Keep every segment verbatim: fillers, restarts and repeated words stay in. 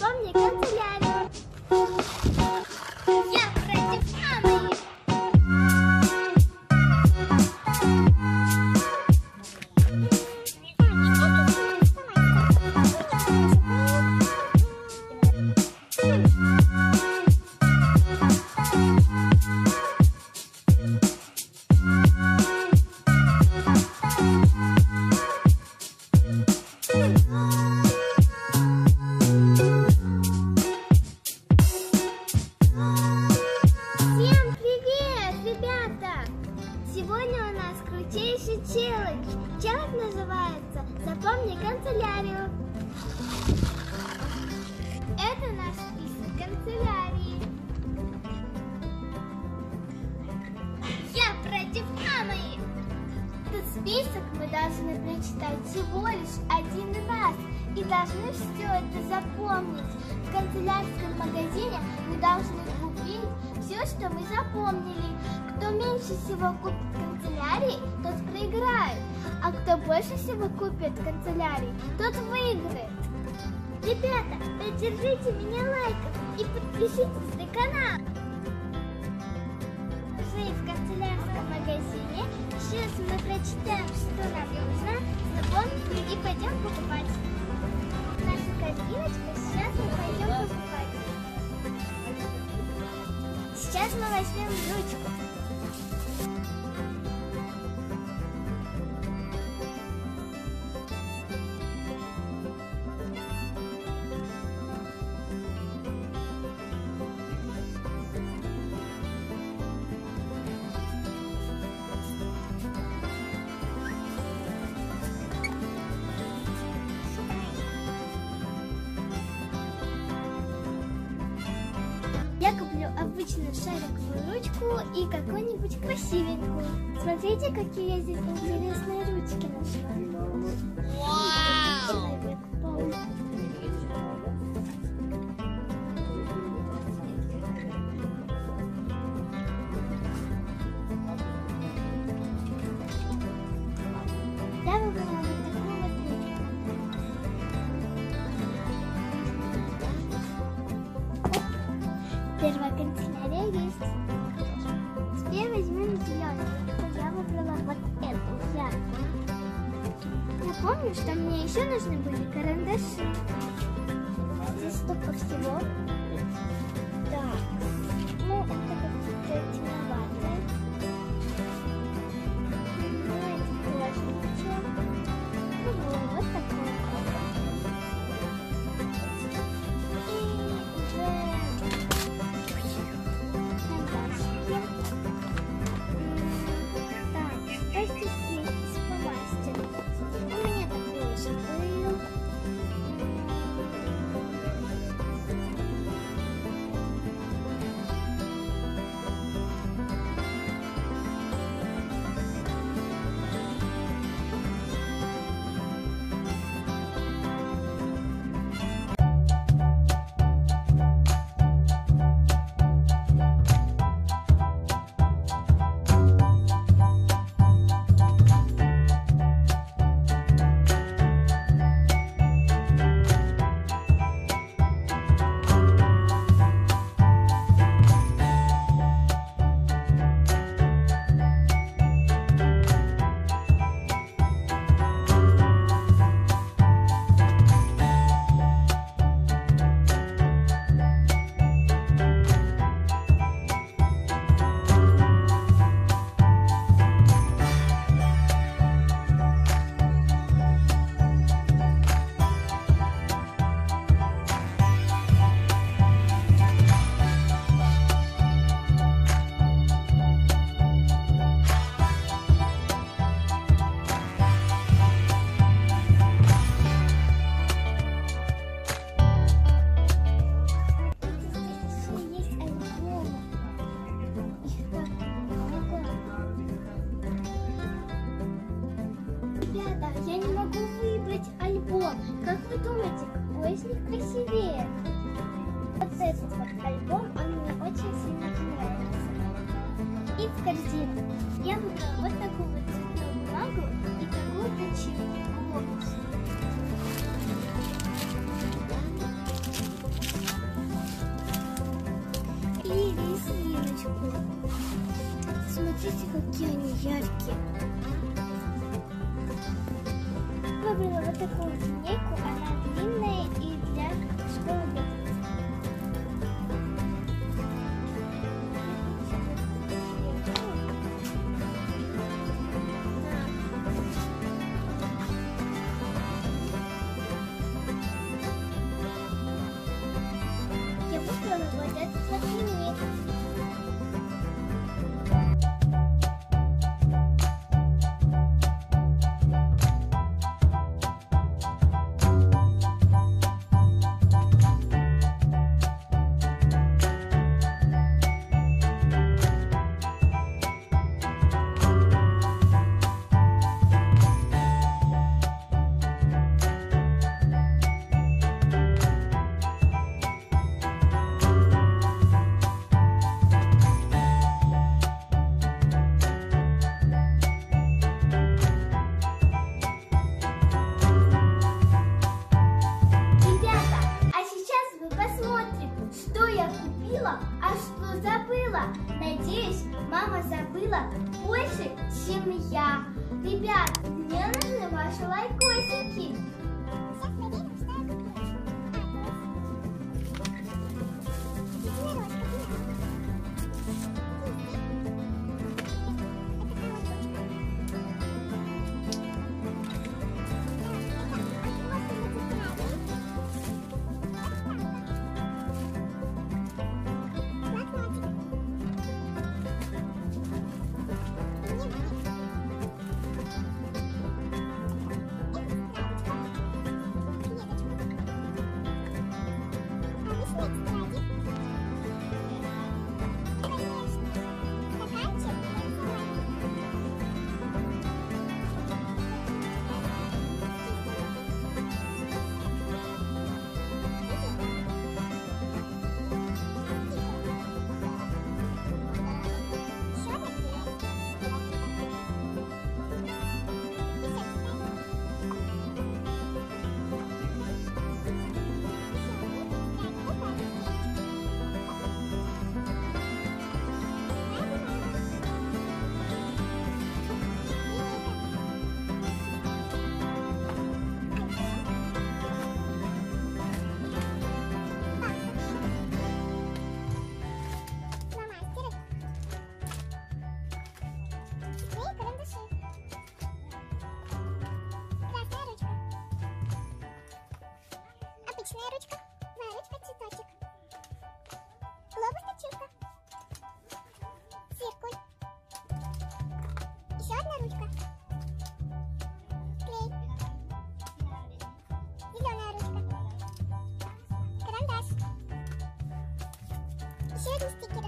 Во мне канцелярия. Я против мамы. Сегодня у нас крутейший челлендж. Челлендж называется «Запомни канцелярию». Это наш список канцелярии. Я против мамы. Этот список мы должны прочитать всего лишь один раз и должны все это запомнить. В канцелярском магазине мы должны купить все, что мы запомнили. Кто меньше всего купит канцелярий, тот проиграет. А кто больше всего купит канцелярий, тот выиграет. Ребята, поддержите меня лайком и подпишитесь на канал. Уже в канцелярском магазине. Сейчас мы прочитаем, что нам нужно. Запомним и пойдем покупать. Наша корзиночка, сейчас мы пойдем покупать. Сейчас мы возьмем ручку. Я куплю обычную шариковую ручку и какую-нибудь красивенькую. Смотрите, какие я здесь интересные ручки нашла. Вау! Я выбрала первая канцелярия есть. Теперь возьмем зеленый. Я выбрала вот эту яркую. Напомню, что мне еще нужны были карандаши. Здесь столько всего. Так. Ну, это как-то темноватое. Ну, это тоже ничего. Ну, вот такое. Я не могу выбрать альбом. Как вы думаете, какой из них красивее? Вот этот вот альбом, он мне очень сильно нравится. И в корзину я выбрала вот такую вот цветную бумагу и какую-то чипку. смотреть. Смотрите, какие они яркие. Выбрала вот такую линейку, она длинная и для школы. А что забыла? Надеюсь, мама забыла больше, чем я. Ребят, мне нужны ваши лайкосики. Ручка, варочка, цветочек, лобус-точилка, циркуль, еще одна ручка, клей, зеленая ручка, карандаш, еще один стикер.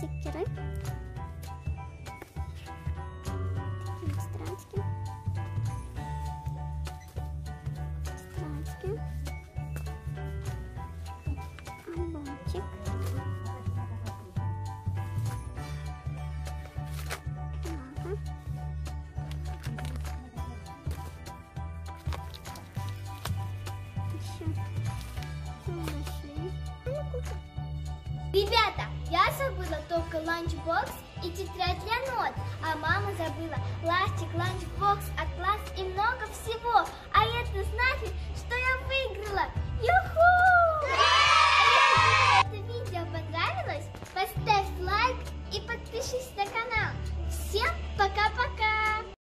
Стикеры, такие странички, странички, альбомчик, еще малыши. Ребята! Я забыла только ланчбокс и тетрадь для нот, а мама забыла ластик, ланчбокс,